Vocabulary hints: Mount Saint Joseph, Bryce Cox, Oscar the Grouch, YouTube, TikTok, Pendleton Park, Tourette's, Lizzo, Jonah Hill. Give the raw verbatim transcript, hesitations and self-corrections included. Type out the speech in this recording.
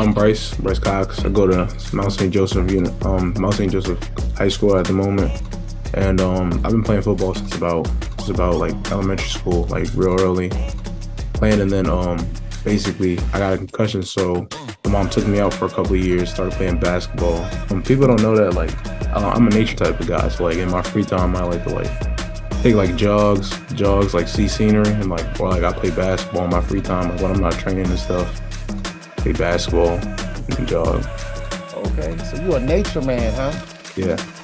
I'm Bryce, Bryce Cox. I go to Mount Saint Joseph, you know, um, Mount Saint Joseph High School at the moment, and um, I've been playing football since about since about like elementary school, like real early playing, and then um, basically I got a concussion, so my mom took me out for a couple of years, started playing basketball. Um, people don't know that like I'm a nature type of guy, so like in my free time I like to like take like jogs, jogs like see scenery, and like or like I play basketball in my free time like when I'm not training and stuff. Play basketball and jog. Okay, so you a nature man, huh? Yeah.